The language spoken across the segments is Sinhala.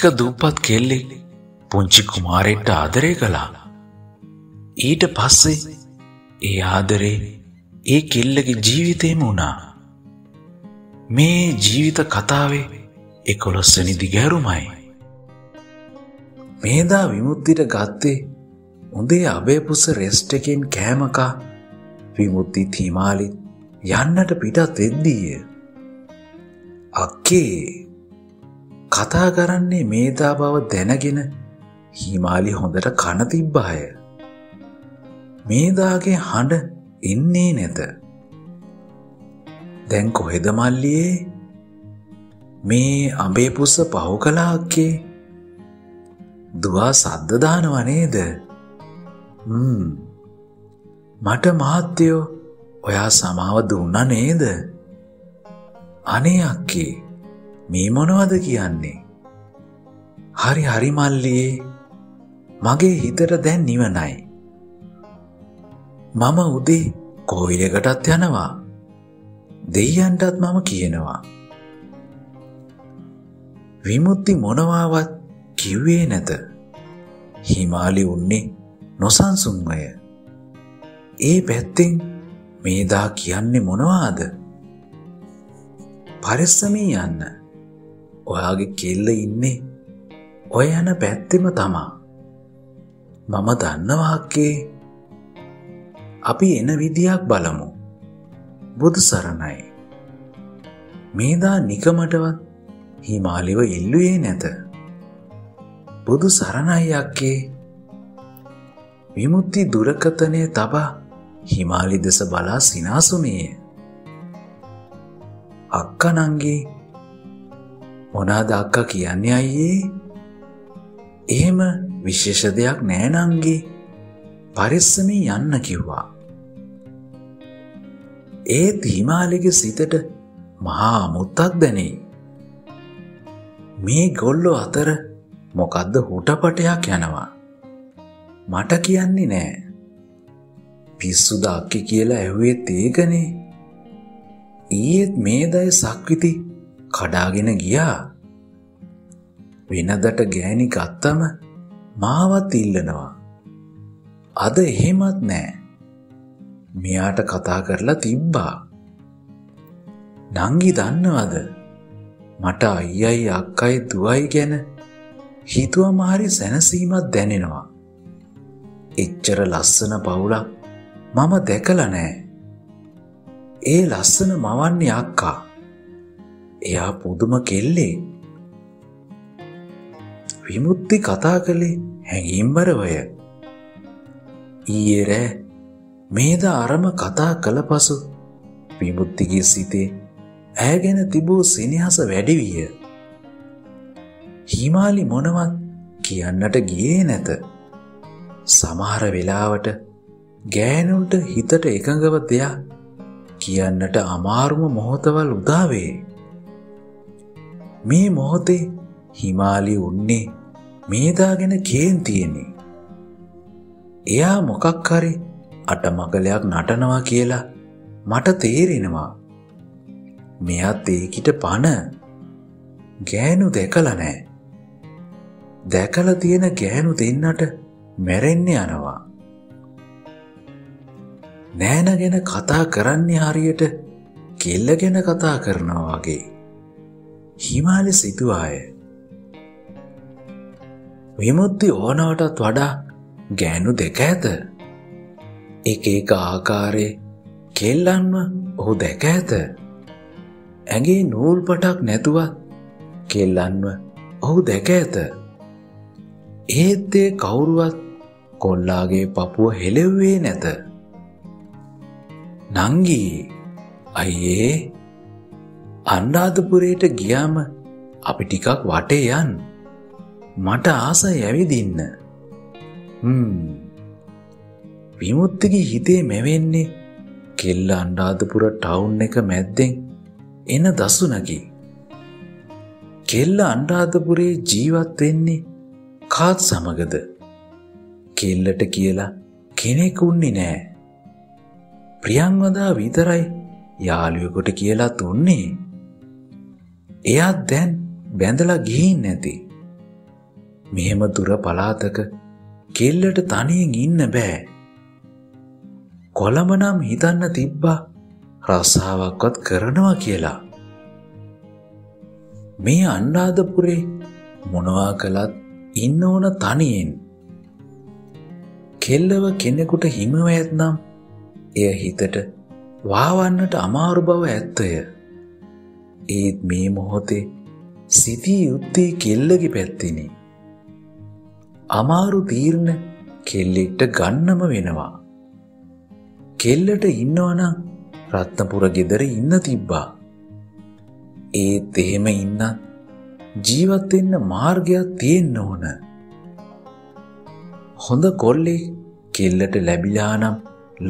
ಚಿಕ್ಕ ಧೂಪದ ಕೇಲಿ ಪುಂಚಿ ಕುಮಾರಿಟ್ಟ ಆದರೆಗಳ ಈಟ ಪಾಸೆ ಈ ಆದರೆ ಈ කෙල්ලගේ ජීවිතේම වුණා. මේ ජීවිත කතාවේ 11 වෙනි දිගහැරුමයි. මේදා විමුක්තියට ගත්තේ උදේ අබේපුස රෙස්ට් එකෙන් කෑමකා විමුක්ති තීමාලි යන්නට පිටත් වෙද්දීය. අක්කේ කතා කරන්නේ මේදා බව දැනගෙන හිමාලි හොඳට කන තිබ්බාය. මේදාගේ හඬ ඉන්නේ නැත. දැන් කොහෙද මල්ලියේ? මේ අඹේ පුස්ස පහු කලාක්කේ දුවා සද්ද දානව නේද? මට මහත්තයෝ ඔයා සමාව දුන්නා නේද? අනේ අක්කේ මේ මොනවද කියන්නේ? හරි හරි මල්ලියේ, මගේ හිතට දැන් නිවනයි. මම උදේ කෝවිලකටත් යනවා. දෙයයන්ටත් මම කියනවා. විමුක්ති මොනවාවත් කිව්වේ නැත. හිමාලි උන්නේ නොසන්සුන්වය. ඒ පැත්තෙන් මේදා කියන්නේ මොනවාද? පරිස්සමින් යන්න. ඔයාගේ කෙල්ල ඉන්නේ ඔය යන පැත්තෙම තමයි. මම දන්නවා අක්කේ. අපි එන විදියක් බලමු. බුදු සරණයි. මේදා නිකමටවත් හිමාලිව ඉල්ලුවේ නැත. බුදු සරණයි අක්කේ. විමුක්ති දුරකතනේ තබා හිමාලි දෙස බලා සිනාසුමේය. අක්කනංගේ මොනාද අක්කා කියන්නේ අයියේ? එහෙම විශේෂ දෙයක් නෑ නංගේ. පරිස්සමින් යන්න කිව්වා. ඒත් හිමාලිගේ සිතට මහා අමුත්තක් දැනේ. මේ ගොල්ලෝ අතර මොකද්ද හුටපටයක් යනවා. මට කියන්නේ නෑ. පිස්සුද අක්කි කියලා ඇහුවෙත් ඒකනේ. ඊයේත් මේදය සක්විති කඩාගෙන ගියා. වෙනදට ගෑණි ගත්තම මාවත් ඉල්ලනවා. අද එහෙමත් නෑ. මෙයාට කතා කරලා තිබ්බා. නංගි දන්නවද? මට අයියයි අක්කයි දුවයි ගැන හිතුවම හරි සැනසීමක් දැනෙනවා. එච්චර ලස්සන පවුලක් මම දැකලා නෑ. ඒ ලස්සන මවන්නේ අක්කා. එයා පුදුම කෙල්ලේ. විමුක්ති කතා කළේ හැඟීම්බරවය. ඊයේ රෑ මේදා අරම කතා කළ පසු විමුක්තිගේ සිතේ ඇගෙන තිබූ සෙනෙහස වැඩි විය. හිමාලි මොනවත් කියන්නට ගියේ නැත. සමහර වෙලාවට ගෑනුන්ට හිතට එකඟව දෙයක් කියන්නට අමාරුම මොහොතවල් උදාවේ. මේ මොහොතේ හිමාලි උන්නේ මේදා ගැන කේන්තියෙන්නේ. එයා මොකක් හරි අටමගලයක් නටනවා කියලා මට තේරෙනවා. මෙයාත් ඒකිට පණ. ගෑනු දැකලා නෑ. දැකලා තියෙන ගෑනු දෙන්නට මැරෙන්න යනවා. නෑන ගැන කතා කරන්නේ හරියට කෙල්ල ගැන කතා කරනවා වගේ හිමාලි සිතුවාය. විමුක්ති ඕනවටත් වඩා ගෑනු දෙක ඇත. එක එක ආකාරයේ කෙල්ලන්ව ඔහු දැක ඇත. ඇගේ නූල් පටක් නැතුවත් කෙල්ලන්ව ඔහු දැක ඇත. ඒත් ඒ කවුරුවත් කොල්ලාගේ පපුව හෙලෙව්වේ නැත. නංගි අයියේ, අනුරාධපුරයට ගියාම අපි ටිකක් වටේ යන්. මට ආසයි ඇවිදින්න. විමුක්තිගේ හිතේ මැවෙන්නේ කෙල්ල අනුරාධපුර ටවුන් එක මැද්දෙන් එන දසුනකි. කෙල්ල අනුරාධපුරේ ජීවත් වෙන්නේ කාත් සමගද? කෙල්ලට කියලා කෙනෙක් උන්නේ නෑ. ප්‍රියංවදා විතරයි යාළුවෙකුට කියලා තුන්නේ. එයා දැන් බැඳලා ගිහින් නැති. මෙහෙම දුර පලාතක කෙල්ලට තනියෙන් ඉන්න බෑ. කොළඹ නම් හිතන්න තිබ්බා රස්සාවක්වත් කරනවා කියලා. මේ අනුරාධපුරේ මොනවා කළත් ඉන්න ඕන තනියෙන්. කෙල්ලව කෙනෙකුට හිම වැයත්නම් එය හිතට වාවන්නට අමාරු බව ඇත්තය. ඒත් මේ මොහොතේ සිතී යුත්තේ කෙල්ලගේ පැත්තෙනි. අමාරු තීරණ කෙල්ලෙක්ට ගන්නම වෙනවා. කෙල්ලට ඉන්නවනම් රත්නපුර ගෙදර ඉන්න තිබ්බා. ඒත් එහෙම ඉන්න ජීවත් වෙන්න මාර්ගයක් තියෙන්න ඕන. හොඳ කොල්ලේ කෙල්ලට ලැබිලා නම්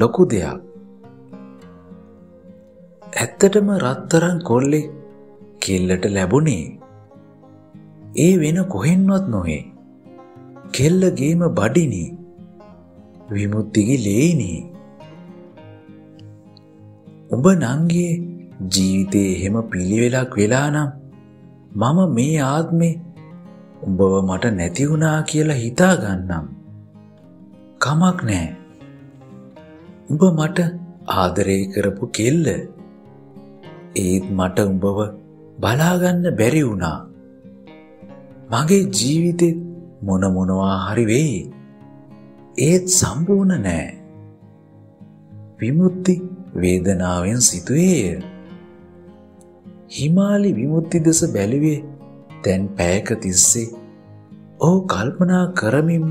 ලොකු දෙයක්. ඇත්තටම රත්තරන් කොල්ලේ කෙල්ලට ලැබුණේ ඒ වෙන කොහෙන්වත් නොවේ. කෙල්ලගේම බඩිනි, විමුක්තිගේ ලේනි. ඔබ නංගියේ ජීවිතේ එහෙම පිළිවෙලක් වෙලා නම් මම මේ ආත්මේ උඹව මට නැති වුණා කියලා හිතා ගන්නම්. කමක් නෑ. උඹ මට ආදරය කරපු කෙල්ල. ඒත් මට උඹව බලා ගන්න බැරි වුණා. මගේ ජීවිතේ මොනවා හරි වෙයි. ඒත් සම්පූර්ණ නෑ. විමුක්ති වේදනාවෙන් සිතුවේය. හිමාලි විමුක්ති දෙස බැලුවේ දැන් පැයක තිස්සේ ඔහු කල්පනා කරමින්ම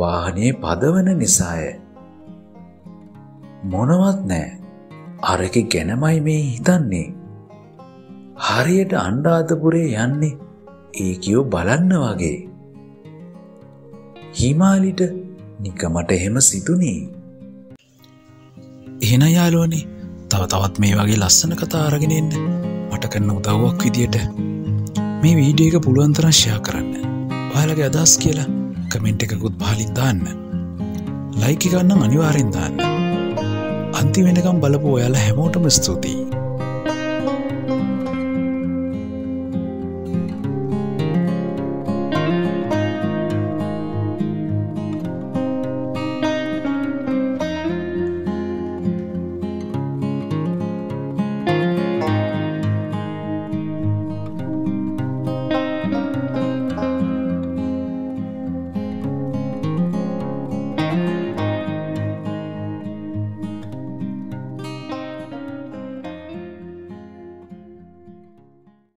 වාහනේ පදවන නිසාය. මොනවත් නෑ. අරකේ ගැනමයි මේ හිතන්නේ. හරියට අනුරාධපුරේ යන්නේ ඒකියෝ බලන්න වගේ. හිමාලිට නිකමට එහෙම සිතුනේ. එහෙනම් යාළුවනේ තව තවත් මේ වගේ ලස්සන කතා අරගෙන එන්න. මට කරන උදව්වක් විදියට මේ වීඩියෝ එක පුළුවන් තරම් ෂෙයා කරන්න. ඔයාලගේ අදහස් කියලා කමෙන්ට් එකකුත් පහලින් දාන්න. ලයික් එකක් නම් අනිවාර්යෙන් දාන්න. අන්තිම වෙනකම් බලපුව ඔයාලා හැමෝටම ස්තුතියි.